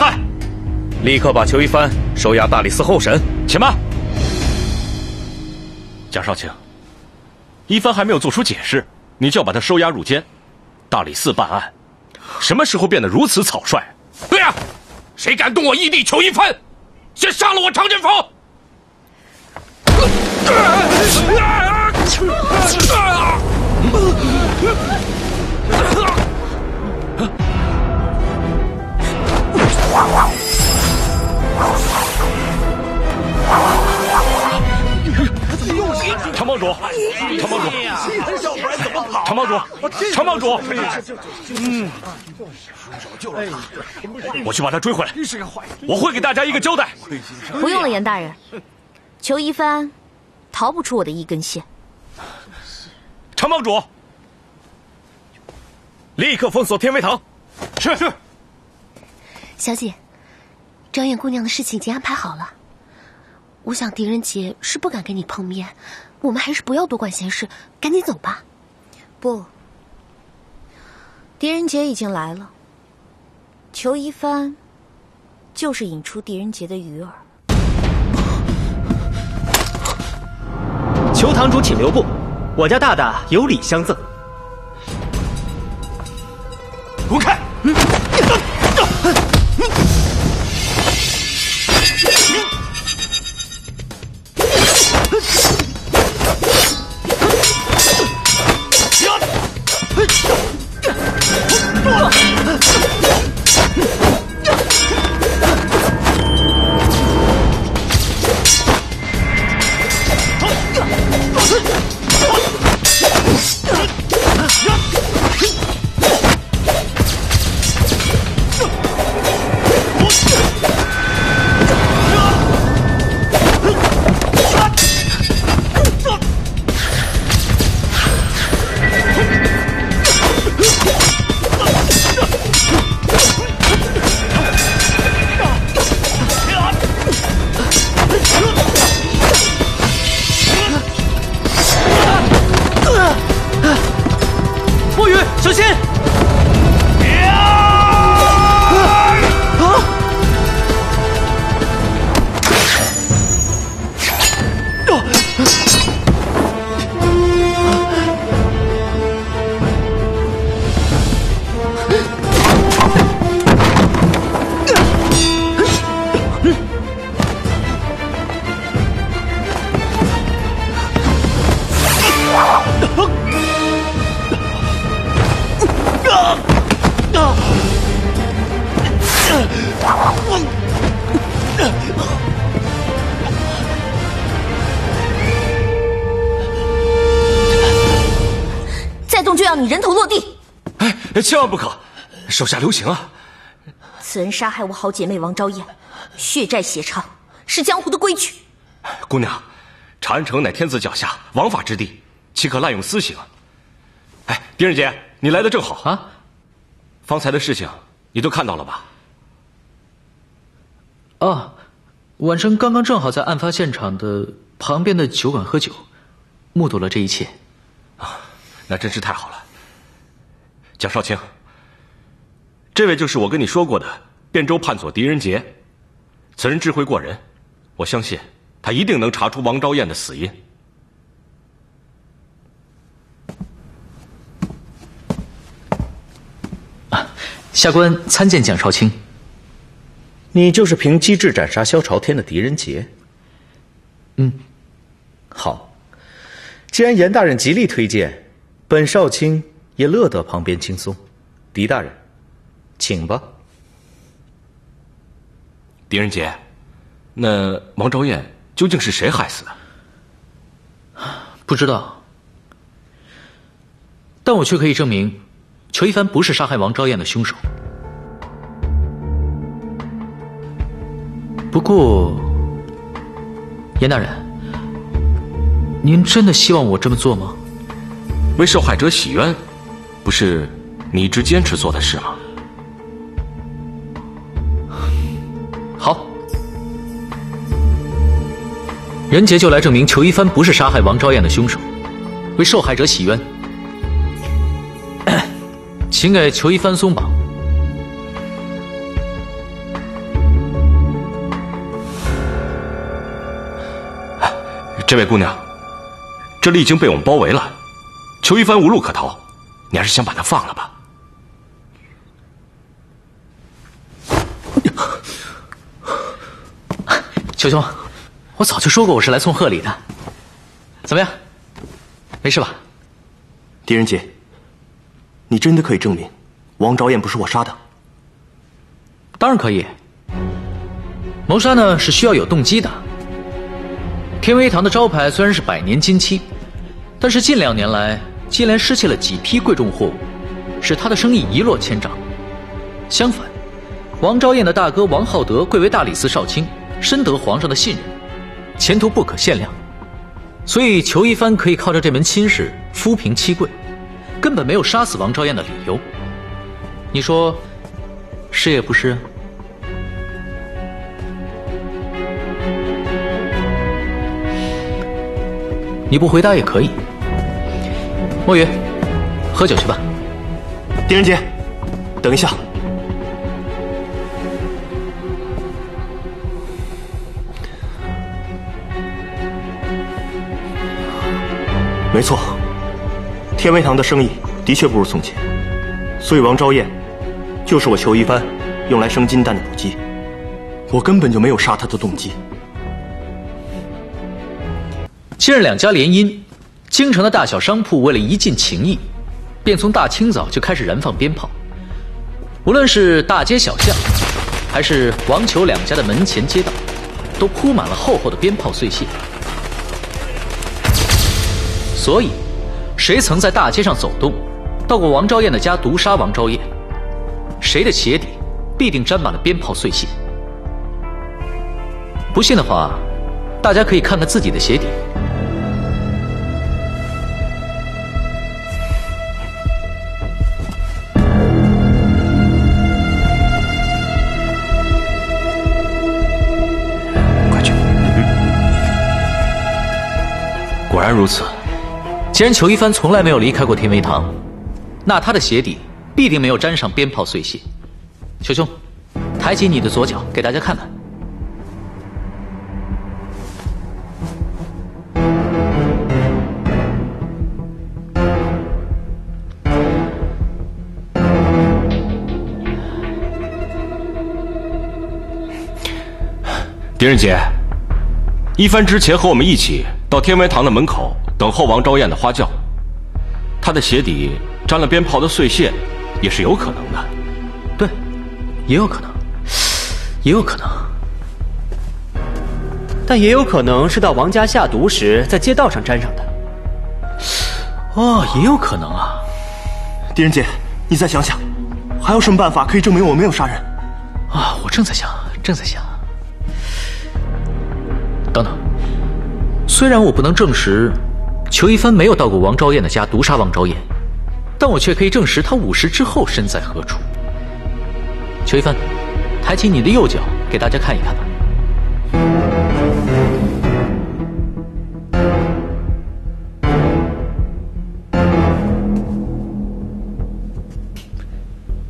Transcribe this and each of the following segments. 在，立刻把裘一帆收押大理寺候审。且慢，贾少卿，一帆还没有做出解释，你就要把他收押入监？大理寺办案，什么时候变得如此草率？对啊，谁敢动我义弟裘一帆，先杀了我常振峰！常帮主，常帮主，常帮主，常帮主，嗯，我去把他追回来，我会给大家一个交代。不用了，严大人，裘一帆逃不出我的一根线。常帮主，立刻封锁天威堂。是是。小姐，张燕姑娘的事情已经安排好了。我想狄仁杰是不敢跟你碰面，我们还是不要多管闲事，赶紧走吧。不，狄仁杰已经来了，裘一帆就是引出狄仁杰的鱼饵。裘堂主请留步，我家大大有礼相赠。滚开！再动就要你人头落地！哎，千万不可，手下留情啊！此人杀害我好姐妹王昭燕，血债血偿是江湖的规矩。姑娘，长安城乃天子脚下，王法之地，岂可滥用私刑？哎，狄仁杰，你来的正好啊！方才的事情你都看到了吧？ 哦，晚上刚刚正好在案发现场的旁边的酒馆喝酒，目睹了这一切。啊，那真是太好了。蒋少卿，这位就是我跟你说过的汴州叛左狄仁杰，此人智慧过人，我相信他一定能查出王昭燕的死因。啊，下官参见蒋少卿。 你就是凭机智斩杀萧朝天的狄仁杰。嗯，好。既然严大人极力推荐，本少卿也乐得旁边轻松。狄大人，请吧。狄仁杰，那王昭燕究竟是谁害死的？不知道，但我却可以证明，裘一帆不是杀害王昭燕的凶手。 不过，严大人，您真的希望我这么做吗？为受害者洗冤，不是你一直坚持做的事吗？好，仁杰就来证明裘一帆不是杀害王昭燕的凶手，为受害者洗冤，请给裘一帆松绑。这位姑娘，这里已经被我们包围了，邱一帆无路可逃，你还是先把他放了吧。邱兄，我早就说过我是来送贺礼的，怎么样？没事吧？狄仁杰，你真的可以证明王昭燕不是我杀的？当然可以。 谋杀呢是需要有动机的。天威堂的招牌虽然是百年金漆，但是近两年来接连失窃了几批贵重货物，使他的生意一落千丈。相反，王昭燕的大哥王浩德贵为大理寺少卿，深得皇上的信任，前途不可限量。所以裘一帆可以靠着这门亲事扶贫七贵，根本没有杀死王昭燕的理由。你说，是也不是啊？ 你不回答也可以。墨雨，喝酒去吧。狄仁杰，等一下。没错，天威堂的生意的确不如从前，所以王昭燕就是我裘一帆用来生金蛋的母鸡，我根本就没有杀她的动机。 近日两家联姻，京城的大小商铺为了一尽情意，便从大清早就开始燃放鞭炮。无论是大街小巷，还是王裘两家的门前街道，都铺满了厚厚的鞭炮碎屑。所以，谁曾在大街上走动，到过王昭燕的家毒杀王昭燕，谁的鞋底必定沾满了鞭炮碎屑。不信的话，大家可以看看自己的鞋底。 果然如此。既然裘一帆从来没有离开过天威堂，那他的鞋底必定没有沾上鞭炮碎屑。裘兄，抬起你的左脚给大家看看。狄仁杰，一帆之前和我们一起。 到天威堂的门口等候王昭燕的花轿，她的鞋底沾了鞭炮的碎屑，也是有可能的。对，也有可能，也有可能，但也有可能是到王家下毒时在街道上沾上的。哦，也有可能啊。狄仁杰，你再想想，还有什么办法可以证明我没有杀人？啊，我正在想。等等。 虽然我不能证实裘一帆没有到过王昭燕的家毒杀王昭燕，但我却可以证实他午时之后身在何处。裘一帆，抬起你的右脚给大家看一看吧。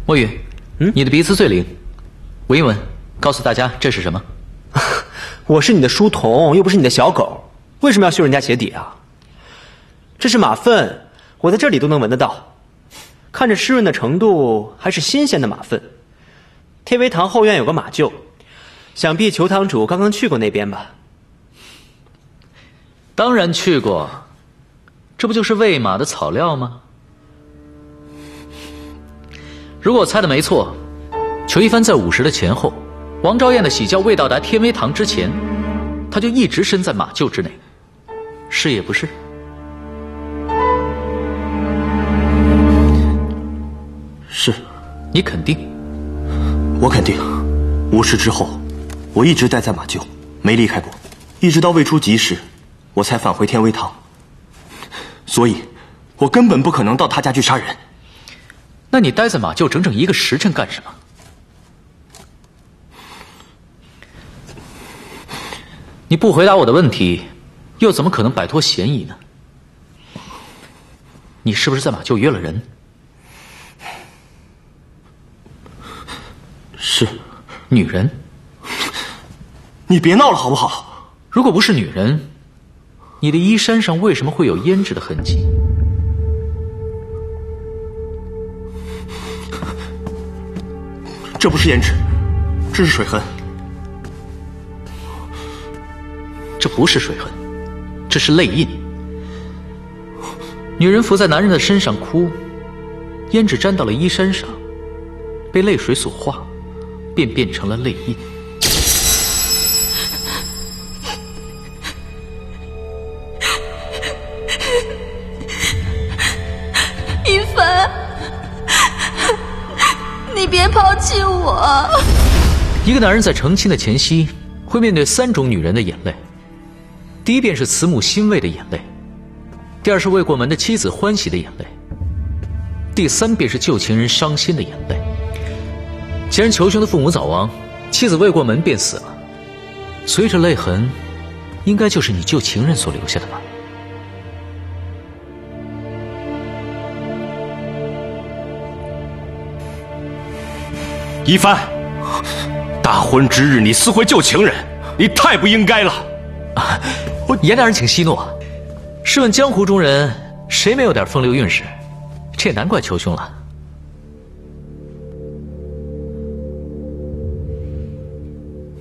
墨雨，你的鼻子最灵，闻一闻，告诉大家这是什么。我是你的书童，又不是你的小狗。 为什么要嗅人家鞋底啊？这是马粪，我在这里都能闻得到。看着湿润的程度，还是新鲜的马粪。天威堂后院有个马厩，想必裘堂主刚刚去过那边吧？当然去过，这不就是喂马的草料吗？如果我猜的没错，裘一帆在午时的前后，王昭燕的喜轿未到达天威堂之前，他就一直身在马厩之内。 是也不是？是，你肯定？我肯定。午时之后，我一直待在马厩，没离开过，一直到未出吉时，我才返回天威堂。所以，我根本不可能到他家去杀人。那你待在马厩整整一个时辰干什么？你不回答我的问题。 又怎么可能摆脱嫌疑呢？你是不是在马厩约了人？是。女人？你别闹了好不好？如果不是女人，你的衣衫上为什么会有胭脂的痕迹？这不是胭脂，这是水痕。这不是水痕，这是泪印。女人伏在男人的身上哭，胭脂沾到了衣衫上，被泪水所化，便变成了泪印。 一个男人在成亲的前夕，会面对三种女人的眼泪：第一便是慈母欣慰的眼泪，第二是未过门的妻子欢喜的眼泪，第三便是旧情人伤心的眼泪。前人求兄的父母早亡，妻子未过门便死了，随着泪痕，应该就是你旧情人所留下的吧？一帆。 大婚之日，你私会旧情人，你太不应该了！啊、严大人，请息怒。试问江湖中人，谁没有点风流韵事？这也难怪求兄了。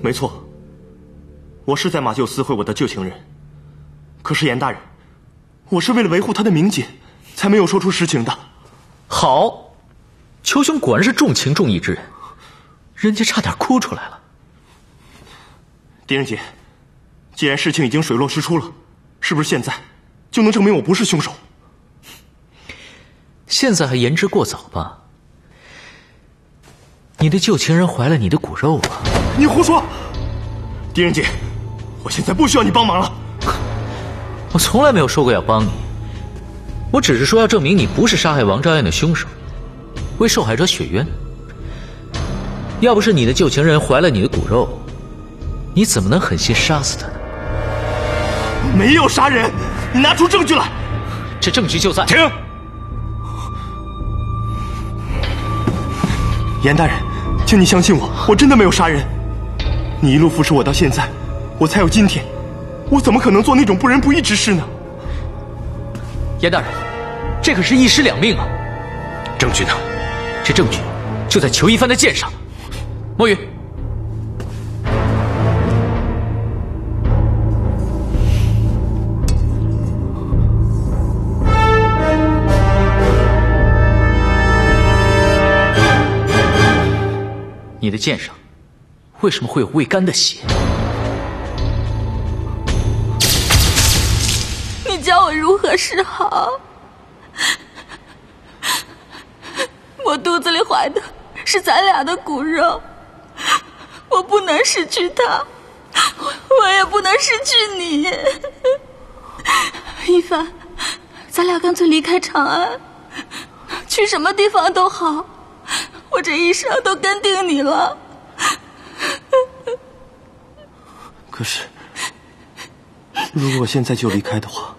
没错，我是在马厩私会我的旧情人。可是严大人，我是为了维护他的名节，才没有说出实情的。好，求兄果然是重情重义之人。 人家差点哭出来了。狄仁杰，既然事情已经水落石出了，是不是现在就能证明我不是凶手？现在还言之过早吧？你的旧情人怀了你的骨肉啊！你胡说！狄仁杰，我现在不需要你帮忙了。我从来没有说过要帮你，我只是说要证明你不是杀害王昭燕的凶手，为受害者雪冤。 要不是你的旧情人怀了你的骨肉，你怎么能狠心杀死他呢？没有杀人，你拿出证据来。这证据就在。停！严大人，请你相信我，我真的没有杀人。你一路扶持我到现在，我才有今天，我怎么可能做那种不仁不义之事呢？严大人，这可是一尸两命啊！证据呢？这证据就在裘一帆的剑上。 墨雨，你的剑上为什么会有未干的血？你教我如何是好？我肚子里怀的是咱俩的骨肉。 我不能失去他，我也不能失去你。一帆，咱俩干脆离开长安，去什么地方都好。我这一生都跟定你了。可是，如果我现在就离开的话，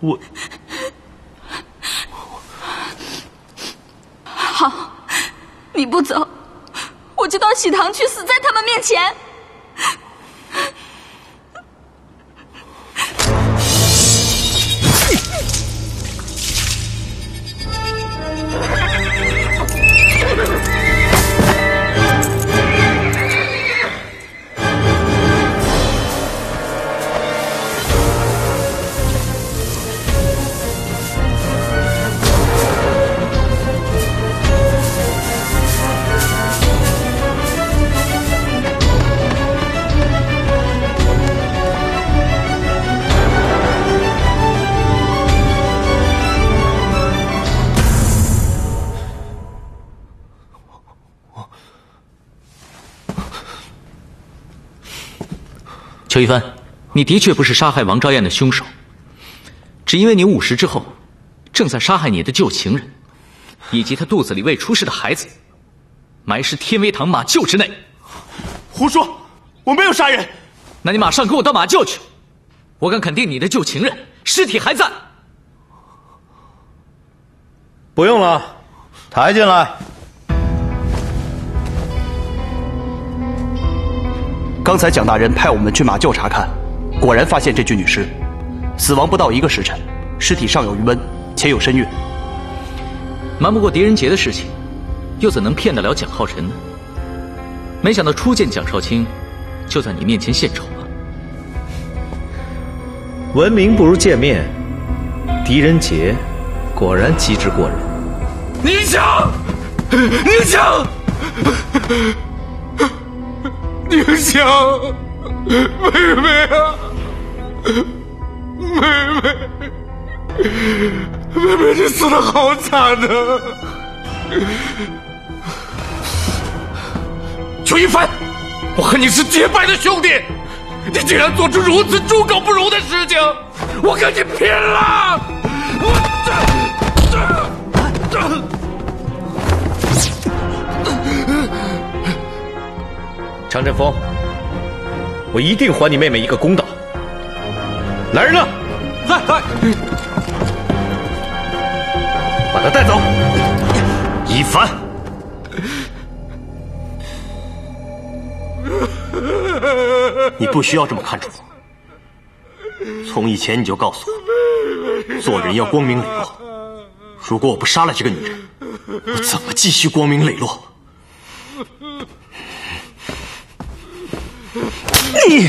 我……好，你不走。 我就到喜堂去死在他们面前。裘一帆，你的确不是杀害王昭燕的凶手，只因为你午时之后，正在杀害你的旧情人，以及他肚子里未出世的孩子，埋尸天威堂马厩之内。胡说，我没有杀人。那你马上跟我到马厩去，我敢肯定你的旧情人尸体还在。不用了，抬进来。刚才蒋大人派我们去马厩查看，果然发现这具女尸，死亡不到1个时辰，尸体尚有余温，且有身孕。瞒不过狄仁杰的事情，又怎能骗得了蒋浩辰呢？没想到初见蒋少卿，就在你面前献丑了。闻名不如见面，狄仁杰果然机智过人。你想，你想，你想，妹妹啊，妹妹。 妹妹，你死得好惨啊！邱一帆，我和你是结拜的兄弟，你竟然做出如此猪狗不如的事情，我跟你拼了！张振峰，我一定还你妹妹一个公道！来人啊！来！ 把他带走，一凡。你不需要这么看着我。从以前你就告诉我，做人要光明磊落。如果我不杀了这个女人，我怎么继续光明磊落？你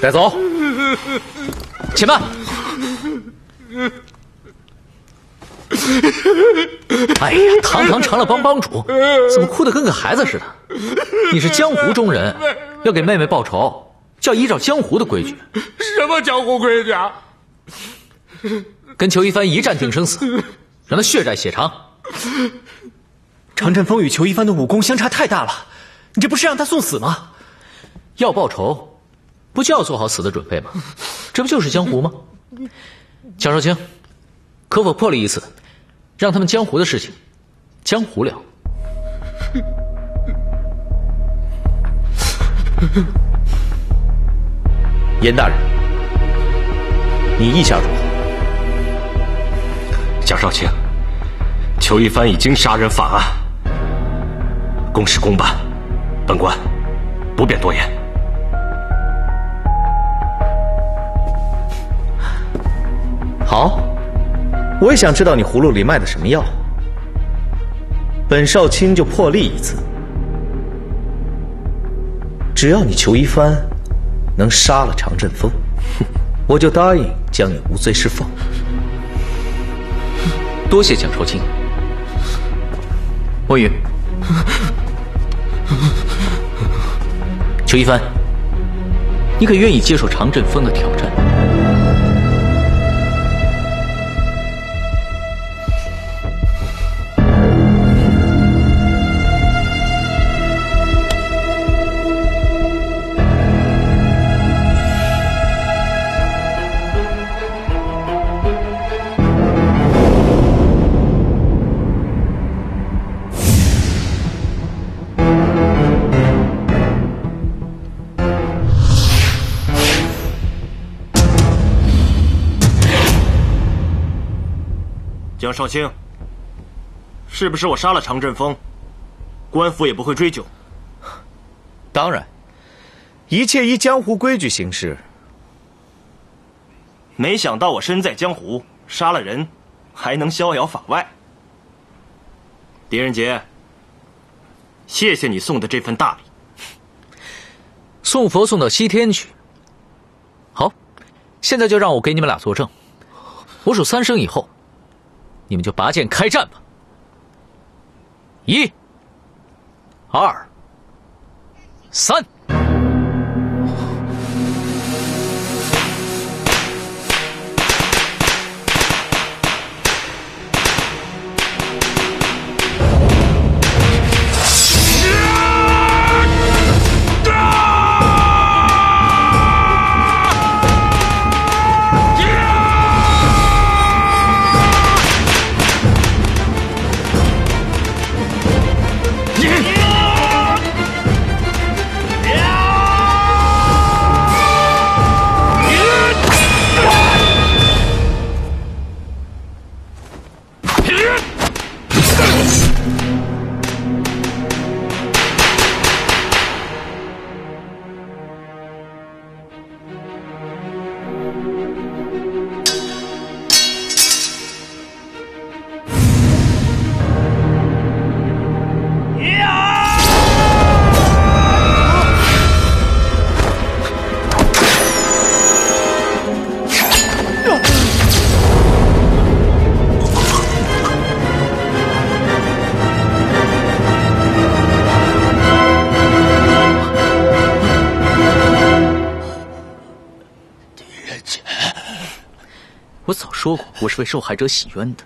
带走，且慢。 哎呀，堂成了帮主，怎么哭得跟个孩子似的？你是江湖中人，要给妹妹报仇，就要依照江湖的规矩。什么江湖规矩啊？跟裘一帆一战定生死，让他血债血偿。常振峰与裘一帆的武功相差太大了，你这不是让他送死吗？要报仇，不就要做好死的准备吗？这不就是江湖吗？ 蒋少卿，可否破例一次，让他们江湖的事情江湖了？严大人，你意下如何？蒋少卿，裘一帆已经杀人犯案，公事公办，本官不便多言。 好，我也想知道你葫芦里卖的什么药。本少卿就破例一次，只要你裘一帆能杀了常振峰，我就答应将你无罪释放。多谢蒋少卿，莫云，裘一帆，你可愿意接受常振峰的挑战？ 蒋少卿，是不是我杀了常振峰，官府也不会追究？当然，一切依江湖规矩行事。没想到我身在江湖，杀了人还能逍遥法外。狄仁杰，谢谢你送的这份大礼。送佛送到西天去。好，现在就让我给你们俩作证。我数3声以后。 你们就拔剑开战吧！1、2、3。说过，我是为受害者洗冤的。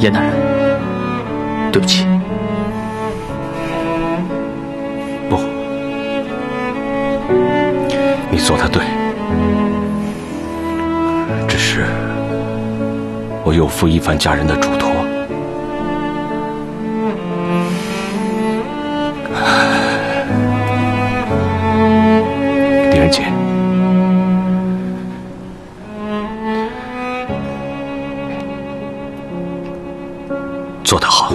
严大人，对不起。不，你做得对，只是我有负一凡家人的嘱托。狄仁杰，做得好。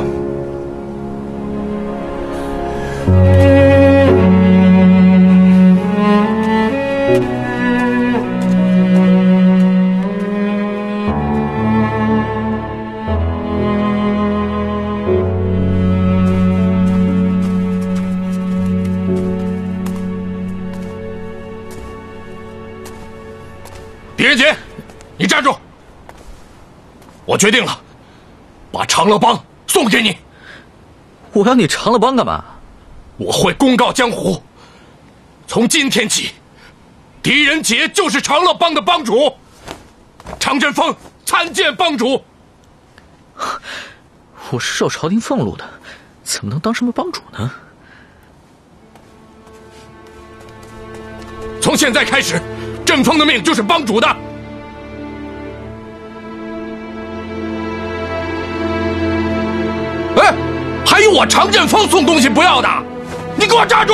狄仁杰，你站住！我决定了，把长乐帮送给你。我要你长乐帮干嘛？我会公告江湖，从今天起，狄仁杰就是长乐帮的帮主，常振峰参见帮主。我是受朝廷俸禄的，怎么能当什么帮主呢？从现在开始，振峰的命就是帮主的。哎，还有我常振峰送东西不要的，你给我站住！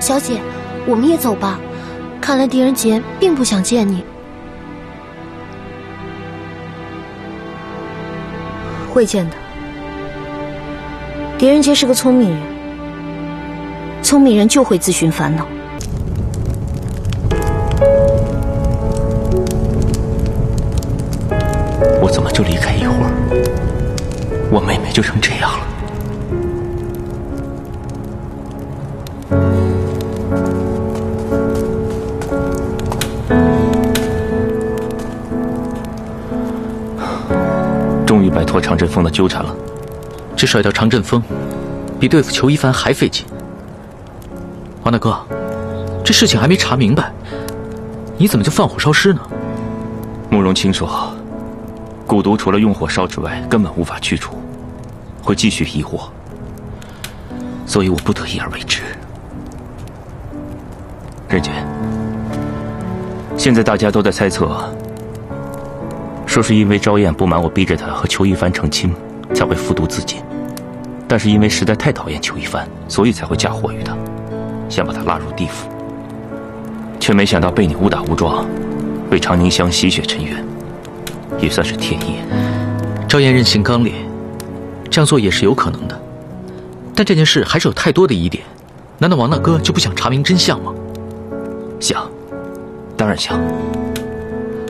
小姐，我们也走吧。看来狄仁杰并不想见你。会见的。狄仁杰是个聪明人，聪明人就会自寻烦恼。我怎么就离开一会儿，我妹妹就成这样了？终于摆脱常振峰的纠缠了，只甩掉常振峰，比对付裘一凡还费劲。王大哥，这事情还没查明白，你怎么就放火烧尸呢？慕容清说，蛊毒除了用火烧之外，根本无法去除，会继续疑惑，所以我不得已而为之。仁杰，现在大家都在猜测，说是因为昭燕不满我逼着她和裘一凡成亲，才会服毒自尽，但是因为实在太讨厌裘一凡，所以才会嫁祸于他，想把他拉入地府，却没想到被你误打误撞，为长宁香洗雪尘冤。也算是天意。赵燕任性刚烈，这样做也是有可能的，但这件事还是有太多的疑点。难道王大哥就不想查明真相吗？想，当然想。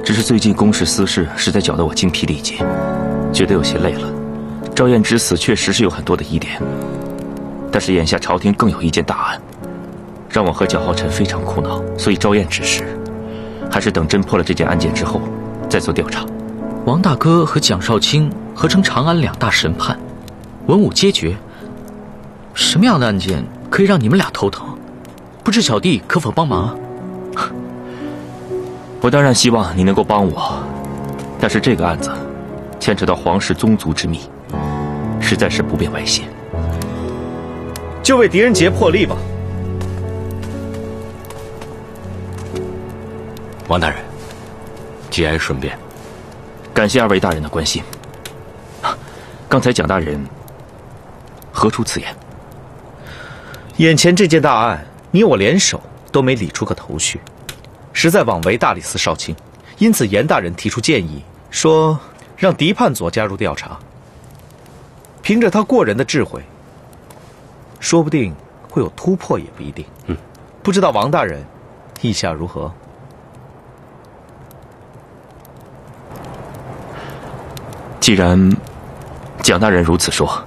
只是最近公事私事实在搅得我精疲力竭，觉得有些累了。赵燕之死确实是有很多的疑点，但是眼下朝廷更有一件大案，让我和蒋浩辰非常苦恼。所以赵燕指示，还是等侦破了这件案件之后再做调查。王大哥和蒋少卿合称长安两大神判，文武皆觉。什么样的案件可以让你们俩头疼？不知小弟可否帮忙啊？我当然希望你能够帮我，但是这个案子牵扯到皇室宗族之秘，实在是不便外泄。就为狄仁杰破例吧。王大人，节哀顺变。感谢二位大人的关心。刚才蒋大人何出此言？眼前这件大案，你我联手都没理出个头绪，实在枉为大理寺少卿。因此，严大人提出建议，说让狄判佐加入调查。凭着他过人的智慧，说不定会有突破，也不一定。嗯，不知道王大人意下如何？ 既然蒋大人如此说，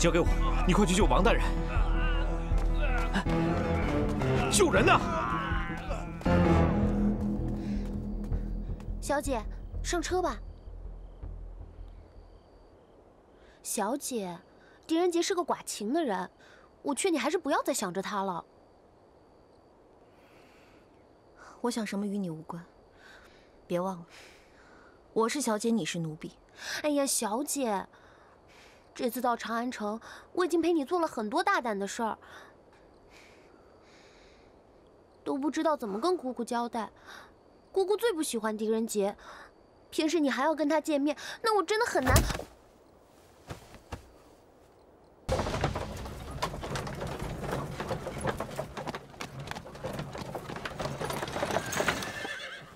交给我，你快去救王大人！救人呐！小姐，上车吧。小姐，狄仁杰是个寡情的人，我劝你还是不要再想着他了。我想什么与你无关，别忘了，我是小姐，你是奴婢。哎呀，小姐。 这次到长安城，我已经陪你做了很多大胆的事儿，都不知道怎么跟姑姑交代。姑姑最不喜欢狄仁杰，偏是你还要跟他见面，那我真的很难。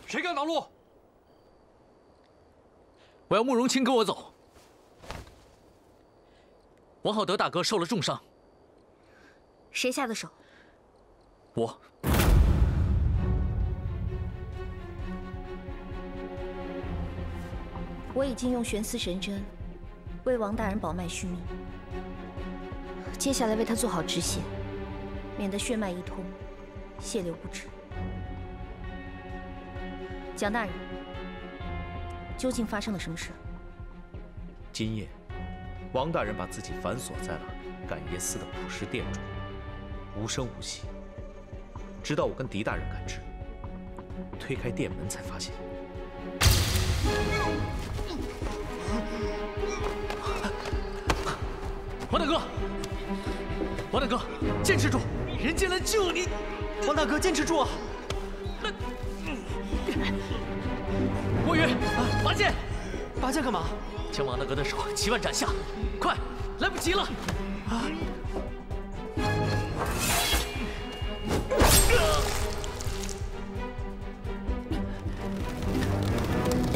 谁敢挡路？我要慕容卿跟我走。 王浩德大哥受了重伤，谁下的手？我。我已经用悬丝神针为王大人保脉续命，接下来为他做好止血，免得血脉一通，血流不止。蒋大人，究竟发生了什么事？今夜。 王大人把自己反锁在了感业寺的普施殿中，无声无息，直到我跟狄大人赶至，推开殿门才发现。王大哥，王大哥，坚持住！人家来救你，王大哥坚持住啊！那，郭云，拔剑，拔剑干嘛？ 将王大哥的手齐腕斩下，快，来不及了！啊！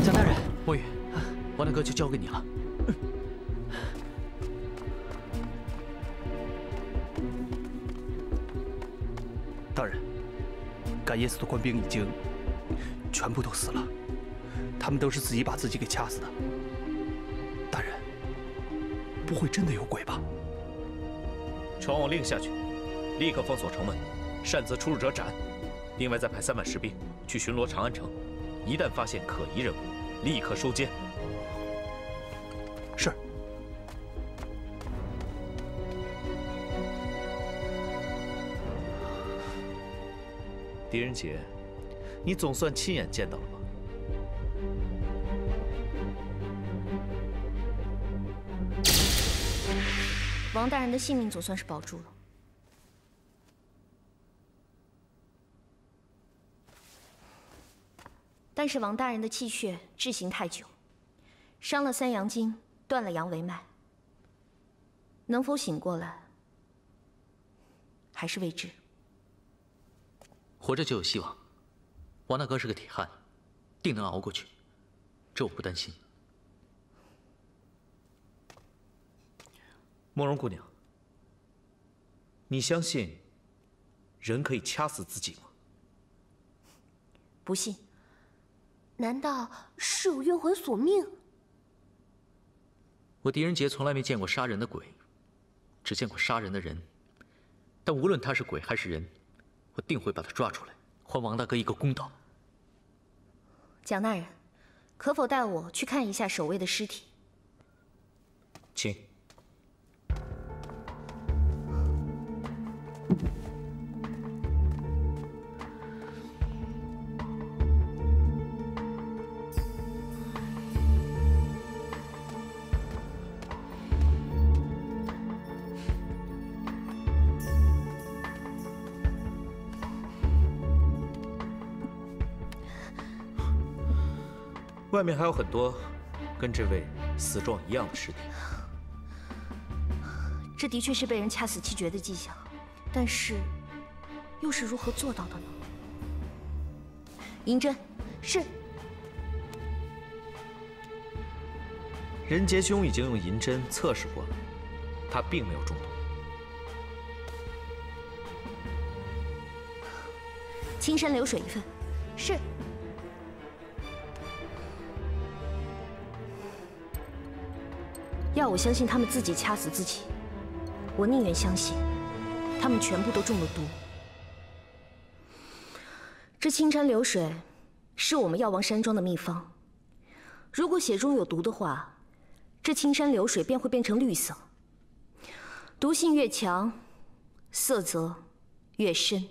蒋大人，墨雨，王大哥就交给你了。大人，感业寺的官兵已经全部都死了，他们都是自己把自己给掐死的。 不会真的有鬼吧？传我令下去，立刻封锁城门，擅自出入者斩。另外再派3万士兵去巡逻长安城，一旦发现可疑人物，立刻收监。是。狄仁杰，你总算亲眼见到了吧？ 王大人的性命总算是保住了。但是王大人的气血滞行太久，伤了三阳经，断了阳维脉，能否醒过来还是未知。活着就有希望，王大哥是个铁汉，定能熬过去，这我不担心。 慕容姑娘，你相信人可以掐死自己吗？不信。难道是有冤魂索命？我狄仁杰从来没见过杀人的鬼，只见过杀人的人。但无论他是鬼还是人，我定会把他抓出来，还王大哥一个公道。蒋大人，可否带我去看一下守卫的尸体？请。 外面还有很多跟这位死状一样的尸体，这的确是被人掐死气绝的迹象，但是又是如何做到的呢？银针，是。任杰兄已经用银针测试过了，他并没有中毒。青山流水一份，是。 要我相信他们自己掐死自己，我宁愿相信他们全部都中了毒。这青山流水是我们药王山庄的秘方，如果血中有毒的话，这青山流水便会变成绿色。毒性越强，色泽越深。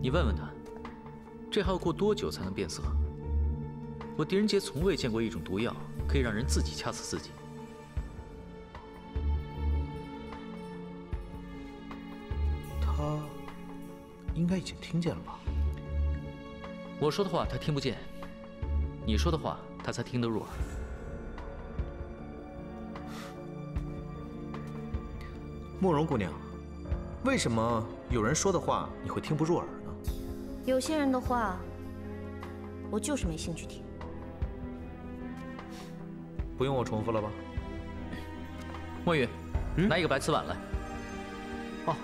你问问他，这还要过多久才能变色？ 我狄仁杰从未见过一种毒药可以让人自己掐死自己。他应该已经听见了吧？我说的话他听不见，你说的话他才听得入耳。慕容姑娘，为什么有人说的话你会听不入耳呢？有些人的话，我就是没兴趣听。 不用我重复了吧？墨雨，拿一个白瓷碗来。哦。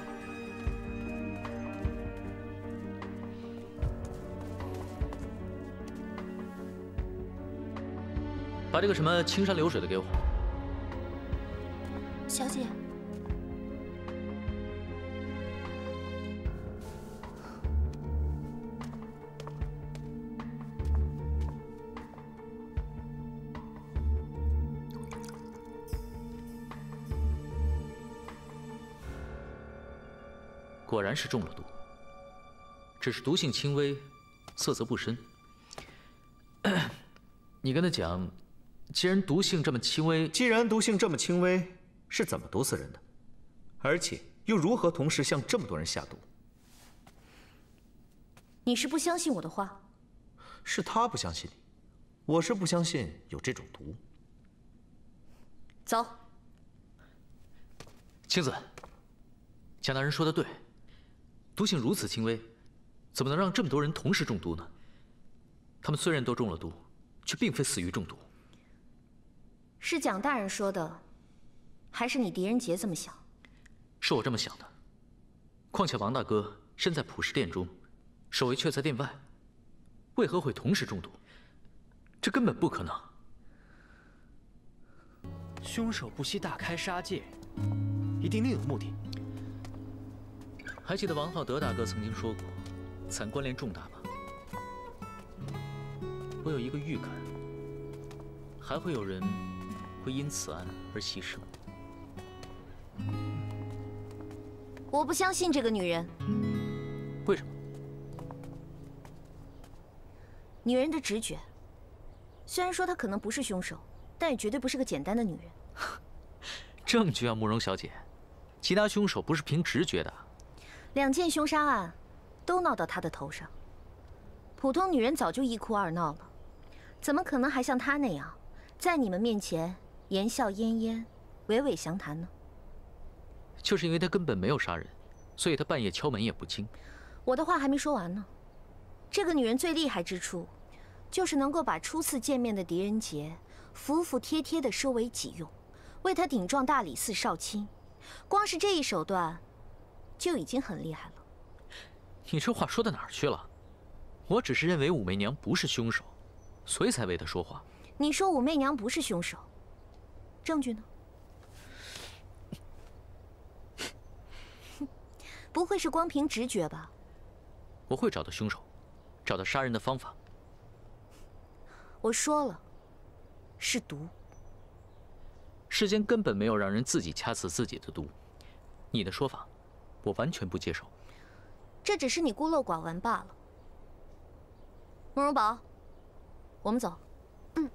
把这个什么青山流水的给我。小姐，果然是中了毒，只是毒性轻微，色泽不深。你跟他讲，既然毒性这么轻微，是怎么毒死人的？而且又如何同时向这么多人下毒？你是不相信我的话？是他不相信你，我是不相信有这种毒。走，青子，蒋大人说的对。 毒性如此轻微，怎么能让这么多人同时中毒呢？他们虽然都中了毒，却并非死于中毒。是蒋大人说的，还是你狄仁杰这么想？是我这么想的。况且王大哥身在普世殿中，守卫却在殿外，为何会同时中毒？这根本不可能。凶手不惜大开杀戒，一定另有目的。 还记得王浩德大哥曾经说过，惨关联重大吧？我有一个预感，还会有人会因此案而牺牲。我不相信这个女人。为什么？女人的直觉，虽然说她可能不是凶手，但也绝对不是个简单的女人。证据啊，慕容小姐，其他凶手不是凭直觉的。 两件凶杀案都闹到她的头上，普通女人早就一哭二闹了，怎么可能还像她那样在你们面前言笑晏晏、娓娓详谈呢？就是因为她根本没有杀人，所以她半夜敲门也不惊。我的话还没说完呢，这个女人最厉害之处，就是能够把初次见面的狄仁杰服服帖帖地收为己用，为他顶撞大理寺少卿，光是这一手段。 就已经很厉害了。你这话说到哪儿去了？我只是认为武媚娘不是凶手，所以才为她说话。你说武媚娘不是凶手，证据呢？不会是光凭直觉吧？我会找到凶手，找到杀人的方法。我说了，是毒。 世间根本没有让人自己掐死自己的毒，你的说法，我完全不接受。这只是你孤陋寡闻罢了。慕容宝，我们走。嗯。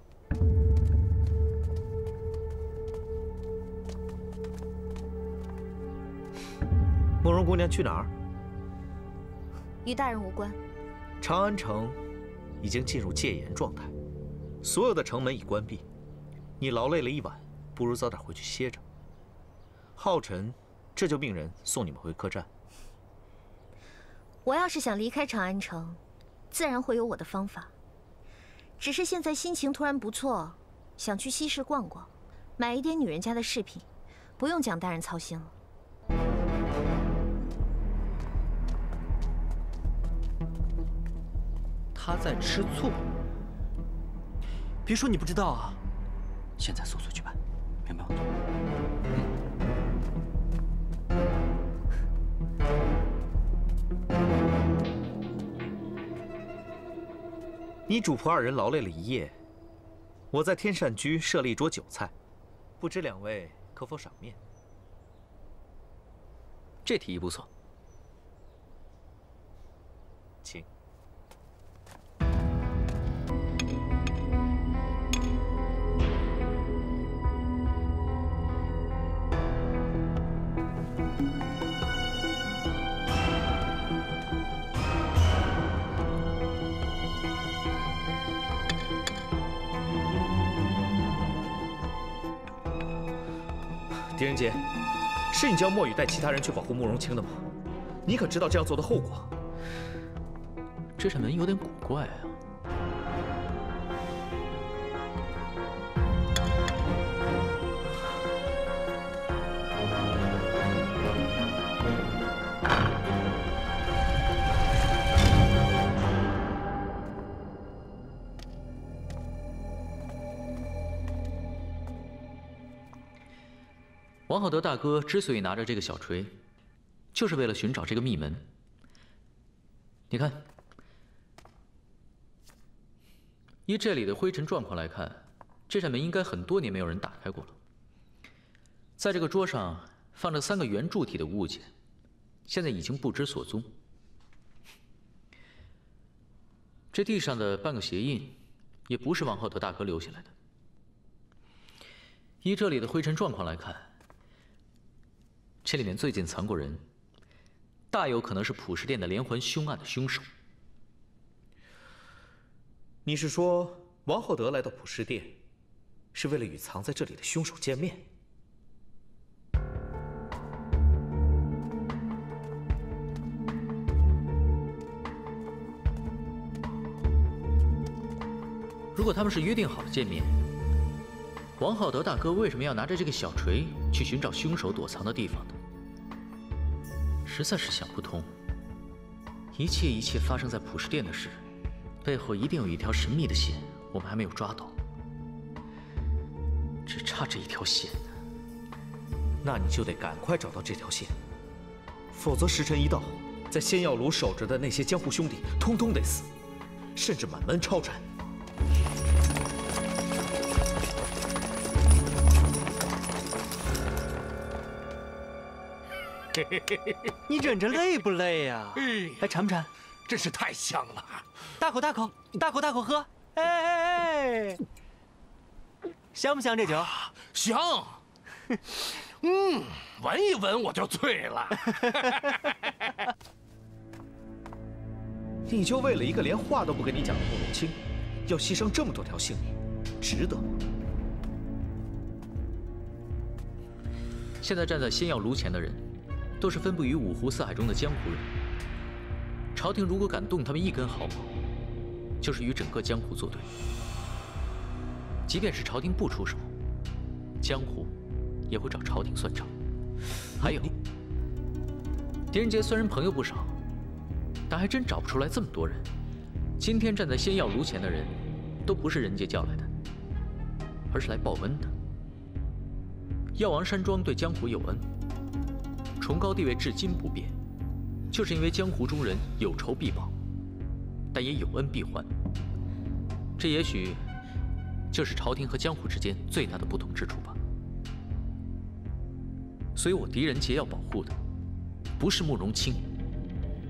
慕容姑娘去哪儿？与大人无关。长安城已经进入戒严状态，所有的城门已关闭。你劳累了一晚。 不如早点回去歇着。浩辰，这就命人送你们回客栈。我要是想离开长安城，自然会有我的方法。只是现在心情突然不错，想去西市逛逛，买一点女人家的饰品，不用蒋大人操心了。他在吃醋，别说你不知道啊！现在速速去办。 明白。你主仆二人劳累了一夜，我在天善居设了一桌酒菜，不知两位可否赏面？这提议不错，请。 狄仁杰，是你叫墨雨带其他人去保护慕容清的吗？你可知道这样做的后果？这扇门有点古怪啊。王浩德大哥之所以拿着这个小锤，就是为了寻找这个密门。你看，依这里的灰尘状况来看，这扇门应该很多年没有人打开过了。在这个桌上放着三个圆柱体的物件，现在已经不知所踪。这地上的半个鞋印，也不是王浩德大哥留下来的。依这里的灰尘状况来看， 这里面最近藏过人，大有可能是普世殿的连环凶案的凶手。你是说王厚德来到普世殿，是为了与藏在这里的凶手见面？如果他们是约定好了见面， 王浩德大哥为什么要拿着这个小锤去寻找凶手躲藏的地方呢？实在是想不通。一切发生在普世殿的事，背后一定有一条神秘的线，我们还没有抓到，只差这一条线。那你就得赶快找到这条线，否则时辰一到，在仙药炉守着的那些江湖兄弟，通通得死，甚至满门抄斩。 你忍着累不累呀？哎，馋不馋？真是太香了！大口大口，大口大口喝！哎哎哎，香不香这酒？香。嗯，闻一闻我就醉了。你就为了一个连话都不跟你讲的慕容清，要牺牲这么多条性命，值得吗？ 现在站在仙药炉前的人，都是分布于五湖四海中的江湖人。朝廷如果敢动他们一根毫毛，就是与整个江湖作对。即便是朝廷不出手，江湖也会找朝廷算账。还有，狄仁杰虽然朋友不少，但还真找不出来这么多人。今天站在仙药炉前的人，都不是人杰叫来的，而是来报恩的。药王山庄对江湖有恩，崇高地位至今不变，就是因为江湖中人有仇必报，但也有恩必还。这也许就是朝廷和江湖之间最大的不同之处吧。所以我狄仁杰要保护的，不是慕容清，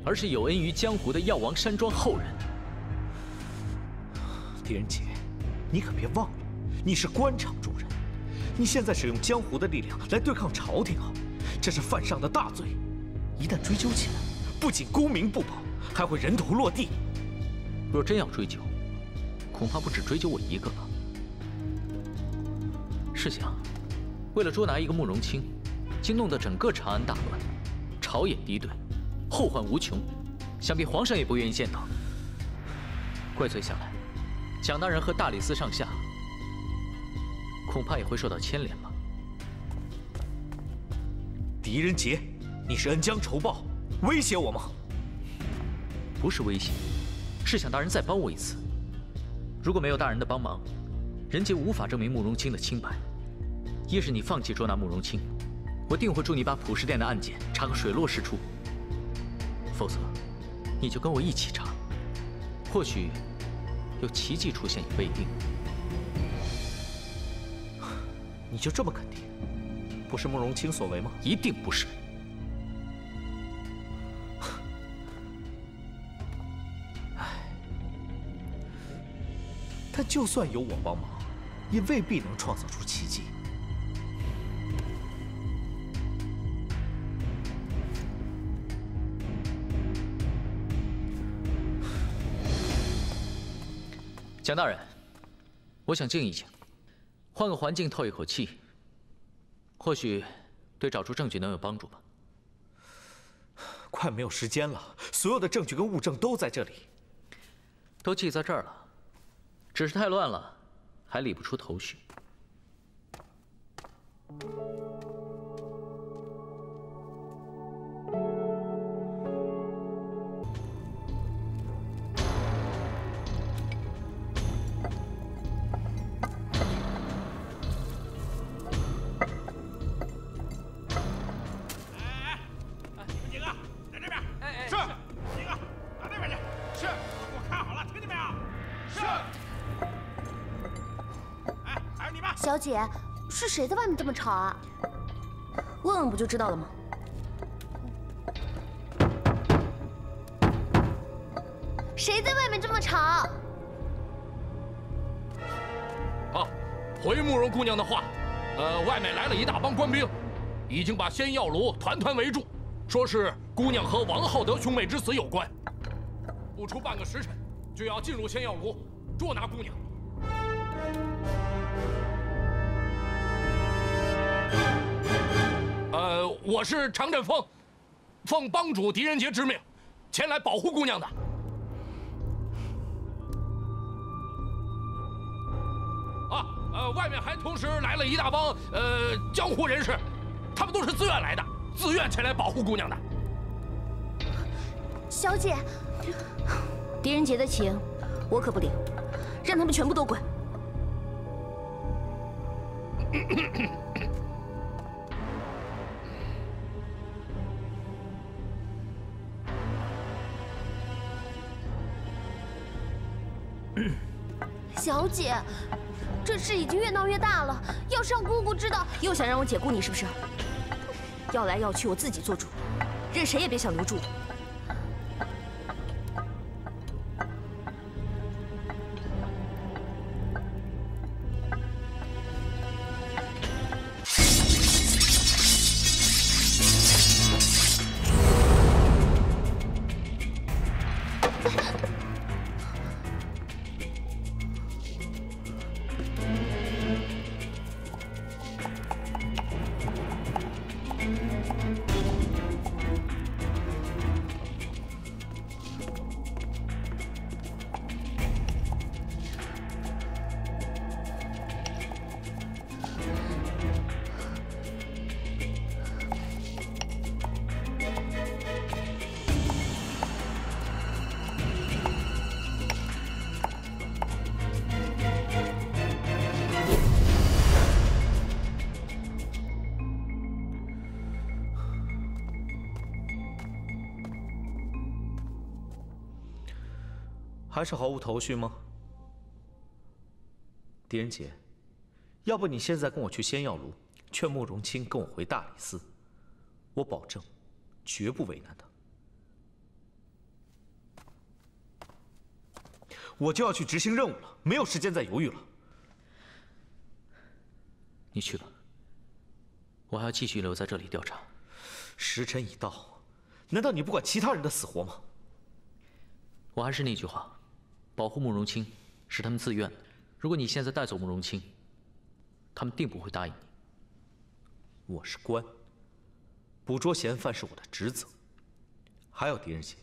而是有恩于江湖的药王山庄后人。狄仁杰，你可别忘了，你是官场中人，你现在使用江湖的力量来对抗朝廷后，这是犯上的大罪。一旦追究起来，不仅功名不保，还会人头落地。若真要追究，恐怕不止追究我一个吧。试想，为了捉拿一个慕容清，惊动的整个长安大乱，朝野敌对，后患无穷，想必皇上也不愿意见到。怪罪下来，蒋大人和大理寺上下恐怕也会受到牵连吧。狄仁杰，你是恩将仇报，威胁我吗？不是威胁，是想大人再帮我一次。如果没有大人的帮忙，仁杰无法证明慕容清的清白。一是你放弃捉拿慕容清，我定会助你把普世殿的案件查个水落石出；否则，你就跟我一起查，或许有奇迹出现也未定。你就这么肯定，不是慕容清所为吗？一定不是。但就算有我帮忙，也未必能创造出奇迹。蒋大人，我想静一静，换个环境透一口气，或许对找出证据能有帮助吧。快没有时间了，所有的证据跟物证都在这里，都记在这儿了。 只是太乱了，还理不出头绪。哎哎，你们几个在这边。哎哎，是。几个到那边去。是。给我看好了，听见没有？是。 小姐，是谁在外面这么吵啊？问问不就知道了吗？谁在外面这么吵？好，回慕容姑娘的话，外面来了一大帮官兵，已经把仙药炉团团围住，说是姑娘和王浩德兄妹之死有关，不出半个时辰就要进入仙药炉捉拿姑娘。 我是常振峰，奉帮主狄仁杰之命，前来保护姑娘的。啊，外面还同时来了一大帮江湖人士，他们都是自愿来的，自愿前来保护姑娘的。小姐，狄仁杰的情我可不领，让他们全部都滚。小姐，这事已经越闹越大了，要是让姑姑知道，又想让我解雇你是不是？要来要去，我自己做主，任谁也别想留住。还是毫无头绪吗？狄仁杰，要不你现在跟我去仙药炉，劝慕容清跟我回大理寺，我保证绝不为难他。我就要去执行任务了，没有时间再犹豫了。你去吧，我还要继续留在这里调查。时辰已到，难道你不管其他人的死活吗？我还是那句话，保护慕容清是他们自愿的。如果你现在带走慕容清，他们定不会答应你。我是官，捕捉嫌犯是我的职责。还有狄仁杰，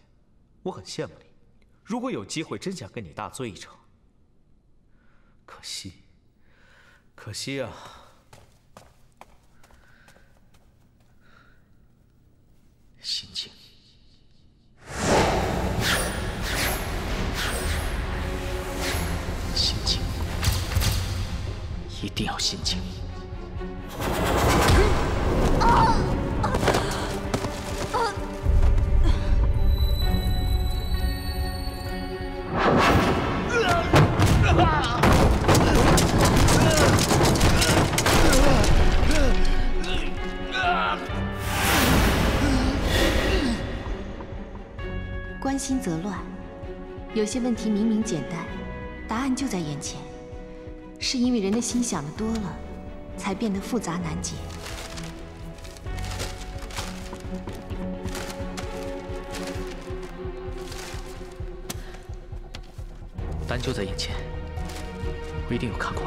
我很羡慕你。 如果有机会，真想跟你大醉一场。可惜啊！心静。 心静，一定要心静。啊！ 关心则乱，有些问题明明简单，答案就在眼前，是因为人的心想的多了，才变得复杂难解。答案就在眼前，我一定有看过。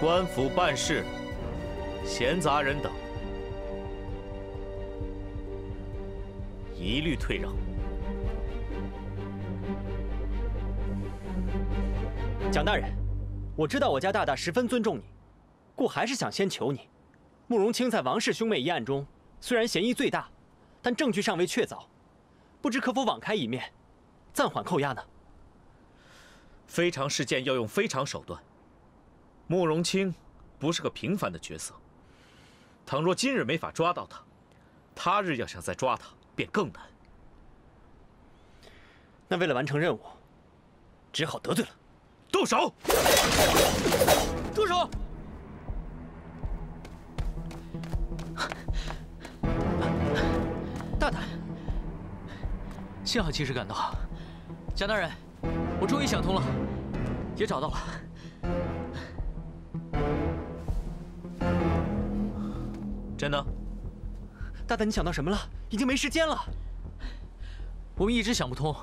官府办事，闲杂人等，一律退让。蒋大人，我知道我家大大十分尊重你，故还是想先求你。慕容清在王氏兄妹一案中，虽然嫌疑最大，但证据尚未确凿，不知可否网开一面，暂缓扣押呢？非常事件要用非常手段。 慕容清不是个平凡的角色，倘若今日没法抓到他，他日要想再抓他便更难。那为了完成任务，只好得罪了。动手！住手！大胆！幸好及时赶到，蒋大人，我终于想通了，也找到了。 真的，大大，你想到什么了？已经没时间了。我们一直想不通，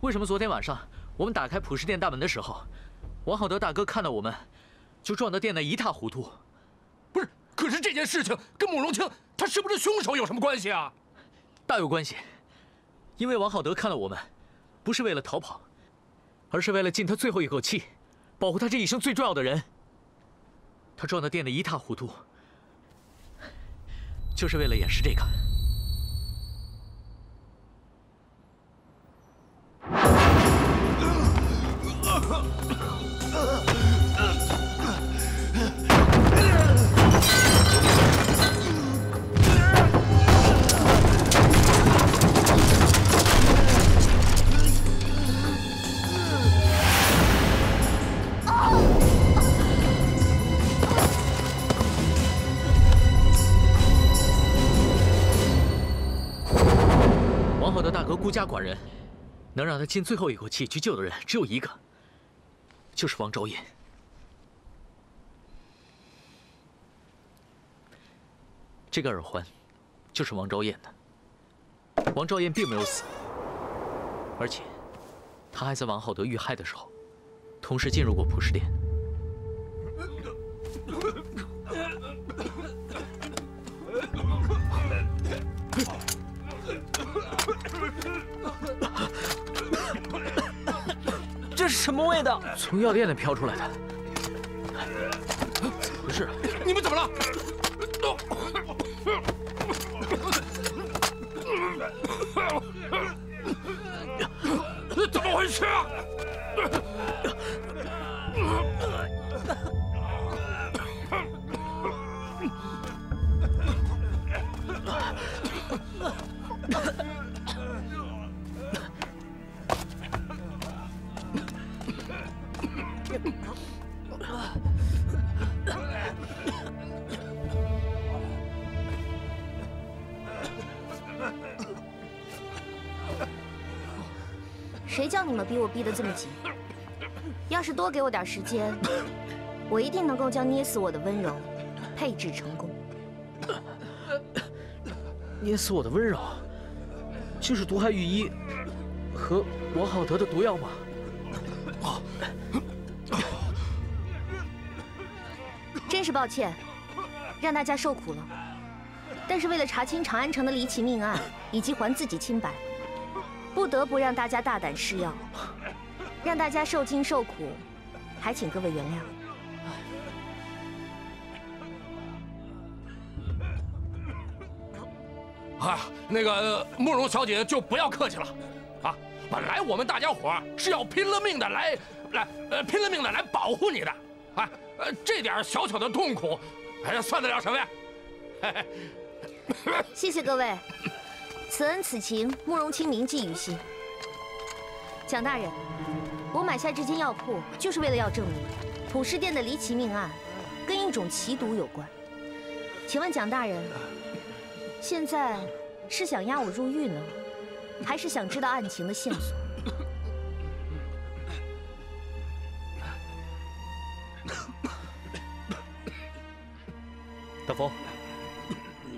为什么昨天晚上我们打开普世店大门的时候，王浩德大哥看到我们，就撞得店内一塌糊涂。不是，可是这件事情跟慕容清他是不是凶手有什么关系啊？大有关系，因为王浩德看到我们，不是为了逃跑，而是为了尽他最后一口气，保护他这一生最重要的人。他撞得店内一塌糊涂。 就是为了掩饰这个。孤家寡人，能让他尽最后一口气去救的人只有一个，就是王昭隐。这个耳环，就是王昭隐的。王昭隐并没有死，而且他还在王浩德遇害的时候，同时进入过蒲氏殿。 这是什么味道？从药店里飘出来的。不是，你们怎么了？怎么回事啊？谁叫你们逼我逼得这么急？要是多给我点时间，我一定能够将捏死我的温柔配置成功。捏死我的温柔，就是毒害御医和王浩德的毒药吗？真是抱歉，让大家受苦了。但是为了查清长安城的离奇命案以及还自己清白。 不得不让大家大胆试药，让大家受惊受苦，还请各位原谅。哎，那个慕容小姐就不要客气了，啊，本来我们大家伙是要拼了命的拼了命的来保护你的，啊，这点小小的痛苦，哎呀，算得了什么呀？谢谢各位。 此恩此情，慕容清铭记于心。蒋大人，我买下这间药铺，就是为了要证明普世殿的离奇命案跟一种奇毒有关。请问蒋大人，现在是想押我入狱呢，还是想知道案情的线索？大风，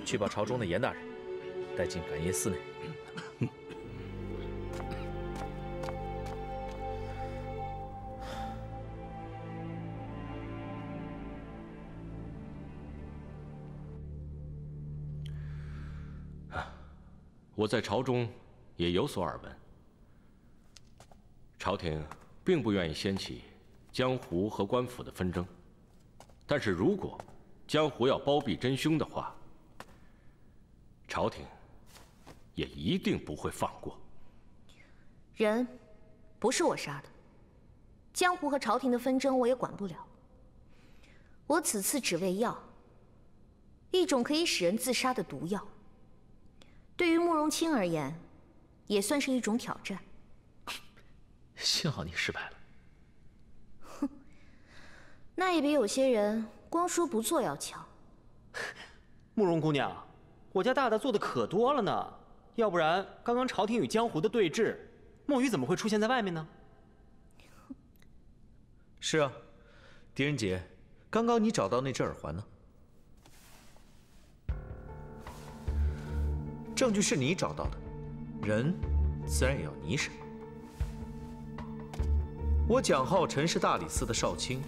去把朝中的严大人。 带进感业寺内。我在朝中也有所耳闻，朝廷并不愿意掀起江湖和官府的纷争，但是如果江湖要包庇真凶的话，朝廷。 也一定不会放过。人不是我杀的，江湖和朝廷的纷争我也管不了。我此次只为药，一种可以使人自杀的毒药。对于慕容清而言，也算是一种挑战。幸好你失败了。哼，那也别有些人光说不做要强。慕容姑娘，我家大大做的可多了呢。 要不然，刚刚朝廷与江湖的对峙，墨鱼怎么会出现在外面呢？是啊，狄仁杰，刚刚你找到那只耳环呢？证据是你找到的，人自然也要你审。我蒋浩辰是大理寺的少卿，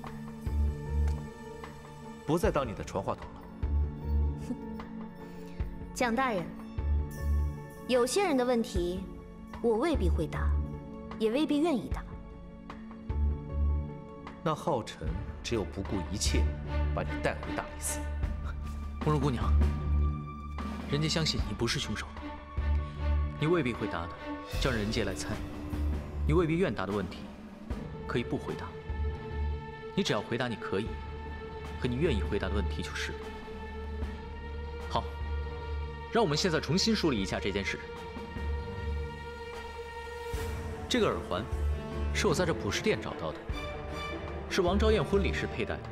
不再当你的传话筒了。蒋大人。 有些人的问题，我未必会答，也未必愿意答。那浩辰只有不顾一切把你带回大理寺。慕容姑娘，人家相信你不是凶手，你未必会答的，让人家来猜；你未必愿答的问题，可以不回答。你只要回答你可以和你愿意回答的问题就是。 让我们现在重新梳理一下这件事。这个耳环是我在这普世殿找到的，是王昭燕婚礼时佩戴的。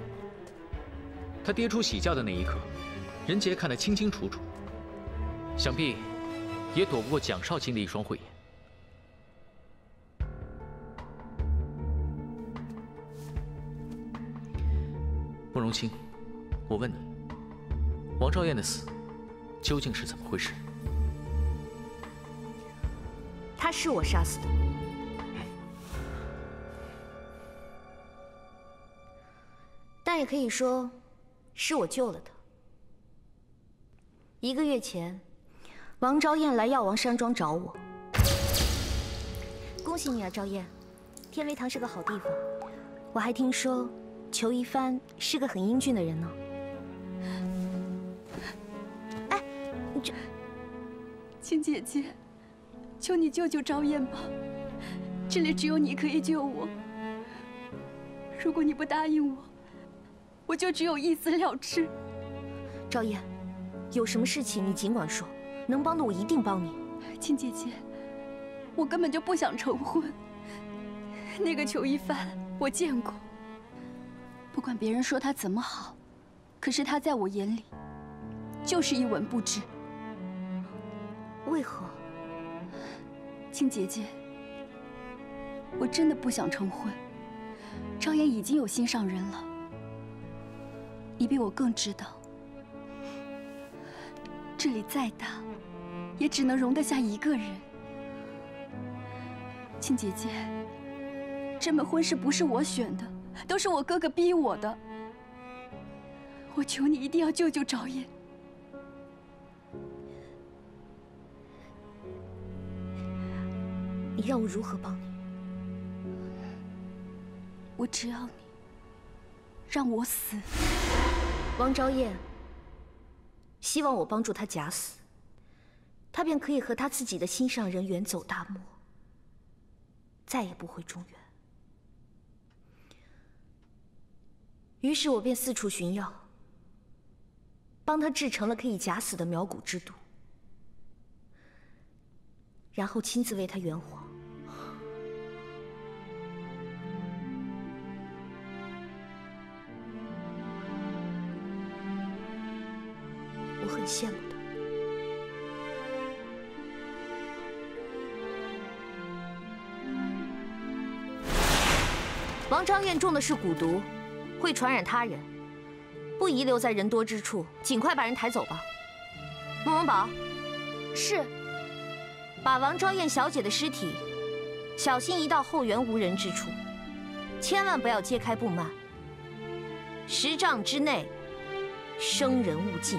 她跌出喜轿的那一刻，任杰看得清清楚楚，想必也躲不过蒋少卿的一双慧眼。慕容清，我问你，王昭燕的死？ 究竟是怎么回事？他是我杀死的。也可以说是我救了他。1个月前，王昭燕来药王山庄找我。恭喜你啊，昭燕，天威堂是个好地方。我还听说裘一帆是个很英俊的人呢。哎，你这，青姐姐，求你救救昭燕吧，这里只有你可以救我。 如果你不答应我，我就只有一死了之。赵燕，有什么事情你尽管说，能帮的我一定帮你。亲姐姐，我根本就不想成婚。那个裘一帆，我见过。不管别人说他怎么好，可是他在我眼里，就是一文不值。为何？亲姐姐，我真的不想成婚。 张岩已经有心上人了，你比我更知道，这里再大，也只能容得下1个人。亲姐姐，这门婚事不是我选的，都是我哥哥逼我的。我求你一定要救救赵岩。你让我如何帮你？ 我只要你让我死，王昭燕希望我帮助她假死，她便可以和她自己的心上人远走大漠，再也不回中原。于是我便四处寻药，帮她制成了可以假死的苗骨之毒，然后亲自为她圆谎。 我很羡慕他。王昭燕中的是蛊毒，会传染他人，不宜留在人多之处，尽快把人抬走吧。孟文宝，是，把王昭燕小姐的尸体小心移到后园无人之处，千万不要揭开布幔，10丈之内，生人勿近。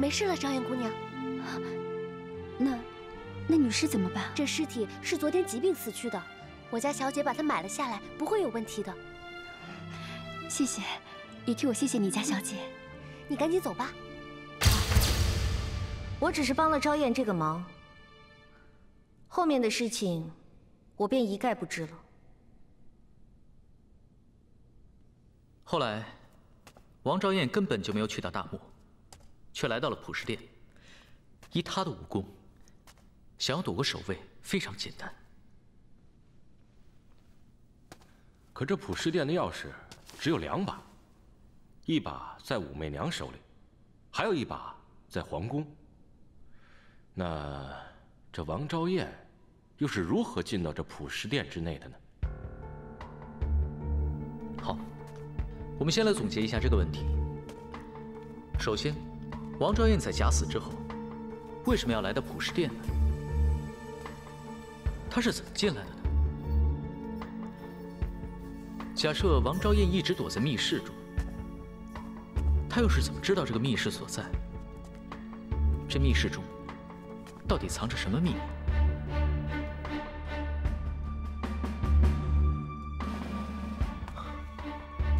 没事了，张燕姑娘。那女尸怎么办？这尸体是昨天疾病死去的，我家小姐把它买了下来，不会有问题的。谢谢，也替我谢谢你家小姐。你赶紧走吧。我只是帮了昭燕这个忙，后面的事情我便一概不知了。后来，王昭燕根本就没有去到大漠。 却来到了普世殿。依他的武功，想要躲过守卫非常简单。可这普世殿的钥匙只有2把，一把在武媚娘手里，还有一把在皇宫。那这王昭燕又是如何进到这普世殿之内的呢？好，我们先来总结一下这个问题。首先。 王昭燕在假死之后，为什么要来到普世殿呢？她是怎么进来的呢？假设王昭燕一直躲在密室中，她又是怎么知道这个密室所在？这密室中到底藏着什么秘密？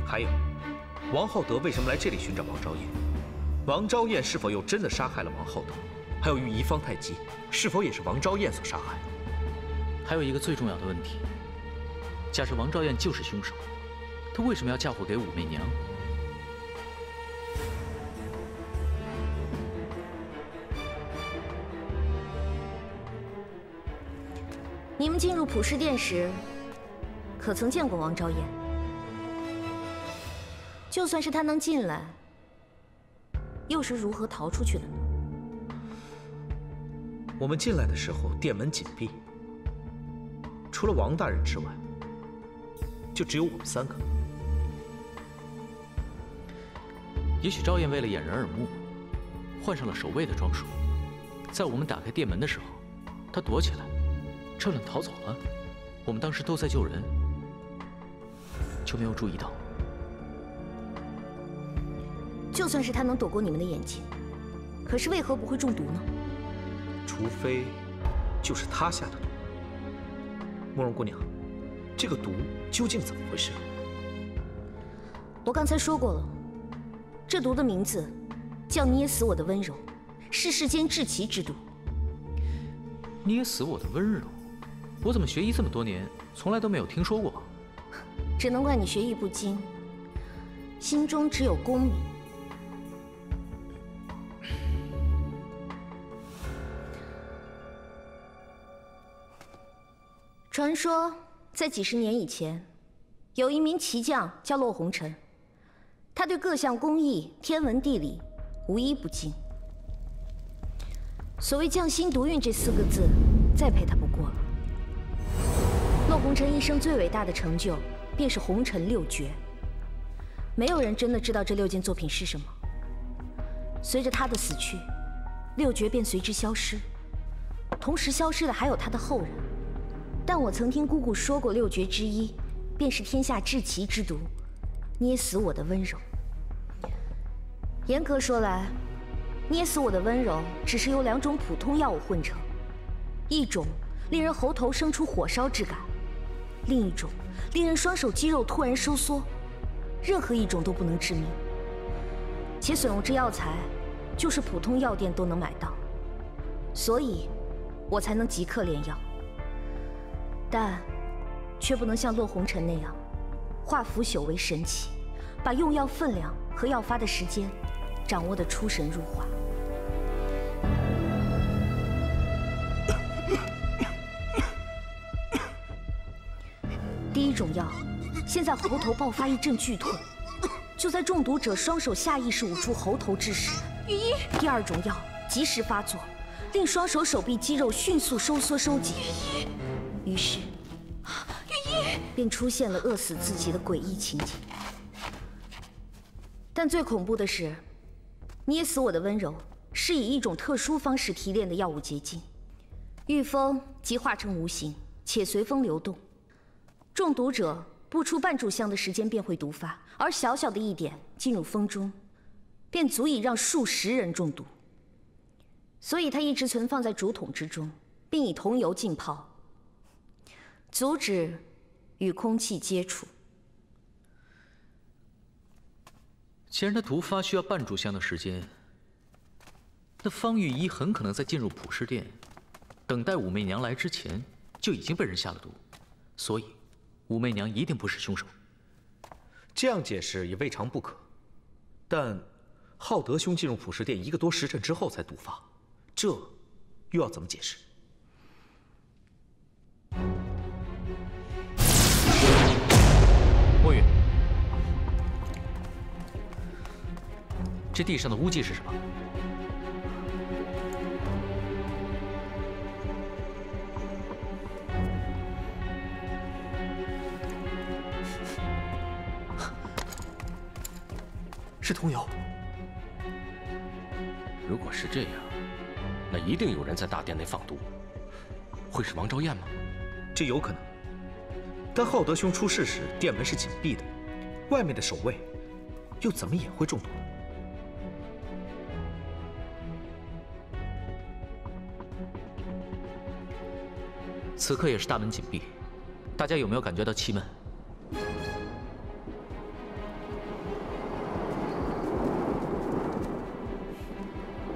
还有，王浩德为什么来这里寻找王昭燕？ 王昭燕是否又真的杀害了王后德？还有御医方太极是否也是王昭燕所杀害？还有一个最重要的问题：假设王昭燕就是凶手，她为什么要嫁祸给武媚娘？你们进入普世殿时，可曾见过王昭燕？就算是她能进来。 又是如何逃出去的呢？我们进来的时候，殿门紧闭，除了王大人之外，就只有我们三个。也许赵燕为了掩人耳目，换上了守卫的装束，在我们打开店门的时候，她躲起来，趁乱逃走了。我们当时都在救人，就没有注意到。就算是她能躲过你们的眼睛，可是为何不会中毒呢？除非就是她下的毒。 慕容姑娘，这个毒究竟怎么回事？我刚才说过了，这毒的名字叫“捏死我的温柔”，是世间至奇之毒。捏死我的温柔，我怎么学医这么多年，从来都没有听说过？只能怪你学艺不精，心中只有功名。传说在几十年以前，有一名奇将叫骆红尘，他对各项工艺、天文地理无一不精。所谓“匠心独运”这四个字，再配他不过了。骆红尘一生最伟大的成就，便是红尘六绝。没有人真的知道这六件作品是什么。随着他的死去，六绝便随之消失，同时消失的还有他的后人。 但我曾听姑姑说过，六绝之一便是天下至奇之毒——捏死我的温柔。严格说来，捏死我的温柔只是由两种普通药物混成，一种令人喉头生出火烧之感，另一种令人双手肌肉突然收缩，任何一种都不能致命，且损用之药材就是普通药店都能买到，所以我才能即刻炼药。 但却不能像骆红尘那样，化腐朽为神奇，把用药分量和药发的时间掌握得出神入化。第一种药，先在喉头爆发一阵剧痛，就在中毒者双手下意识捂住喉头之时；第二种药及时发作，令双手手臂肌肉迅速收缩收紧。 于是，便出现了饿死自己的诡异情景。但最恐怖的是，捏死我的温柔是以一种特殊方式提炼的药物结晶，遇风即化成无形，且随风流动。中毒者不出半炷香的时间便会毒发，而小小的一点进入风中，便足以让数十人中毒。所以，它一直存放在竹筒之中，并以桐油浸泡。 阻止与空气接触。既然它毒发需要半炷香的时间，那方御医很可能在进入普世殿，等待武媚娘来之前，就已经被人下了毒，所以武媚娘一定不是凶手。这样解释也未尝不可，但浩德兄进入普世殿一个多时辰之后才毒发，这又要怎么解释？ 墨雨，这地上的污迹是什么？是桐油。如果是这样，那一定有人在大殿内放毒，会是王昭燕吗？这有可能。 但浩德兄出事时，殿门是紧闭的，外面的守卫又怎么也会中毒呢？此刻也是大门紧闭，大家有没有感觉到气闷？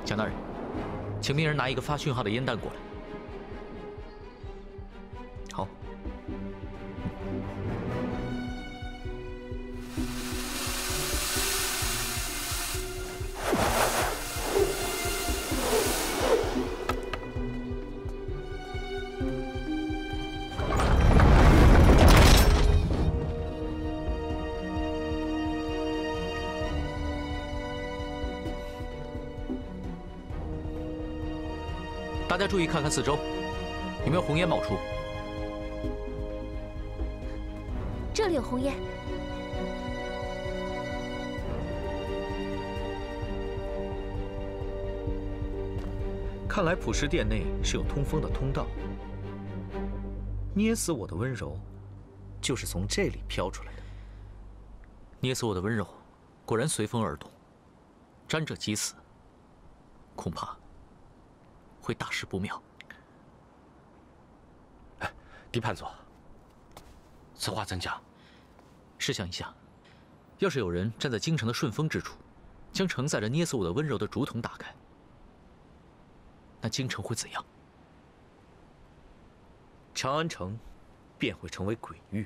蒋大人，请命人拿一个发讯号的烟弹过来。 大家注意看看四周，有没有红烟冒出？这里有红烟。看来普石殿内是有通风的通道。捏死我的温柔，就是从这里飘出来的。捏死我的温柔，果然随风而动。沾者即死，恐怕会大事不妙。哎，狄判佐。 此话怎讲？试想一下，要是有人站在京城的顺风之处，将承载着捏死我的温柔的竹筒打开，那京城会怎样？长安城便会成为鬼域。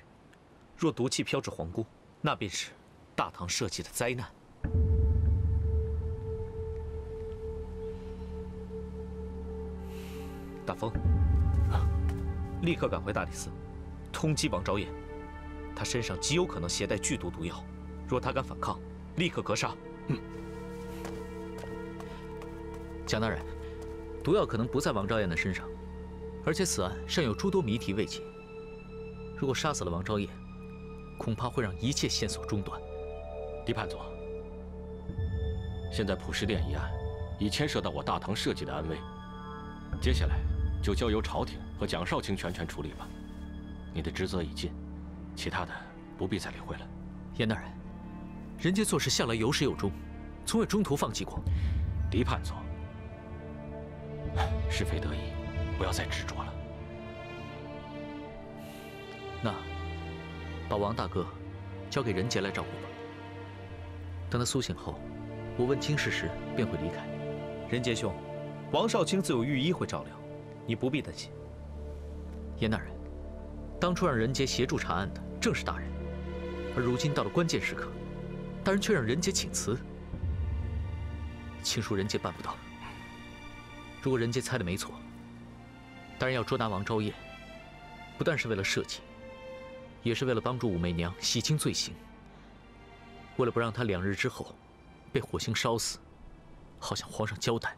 若毒气飘至皇宫，那便是大唐社稷的灾难。大风，立刻赶回大理寺，通缉榜昭衍。 他身上极有可能携带剧毒毒药，若他敢反抗，立刻格杀。嗯。蒋大人，毒药可能不在王昭彦的身上，而且此案尚有诸多谜题未解。如果杀死了王昭彦，恐怕会让一切线索中断。狄判佐，现在普石殿一案已牵涉到我大唐社稷的安危，接下来就交由朝廷和蒋少卿全权处理吧。你的职责已尽。 其他的不必再理会了，严大人，人家做事向来有始有终，从未中途放弃过。狄判佐，是非得已，不要再执着了。那，把王大哥交给任杰来照顾吧。等他苏醒后，我问清事时便会离开。任杰兄，王少卿自有御医会照料，你不必担心。严大人，当初让任杰协助查案的。 正是大人，而如今到了关键时刻，大人却让任杰请辞，请恕任杰办不到。如果任杰猜的没错，大人要捉拿王昭彦，不但是为了社稷，也是为了帮助武媚娘洗清罪行。为了不让她2日之后被火星烧死，好向皇上交代。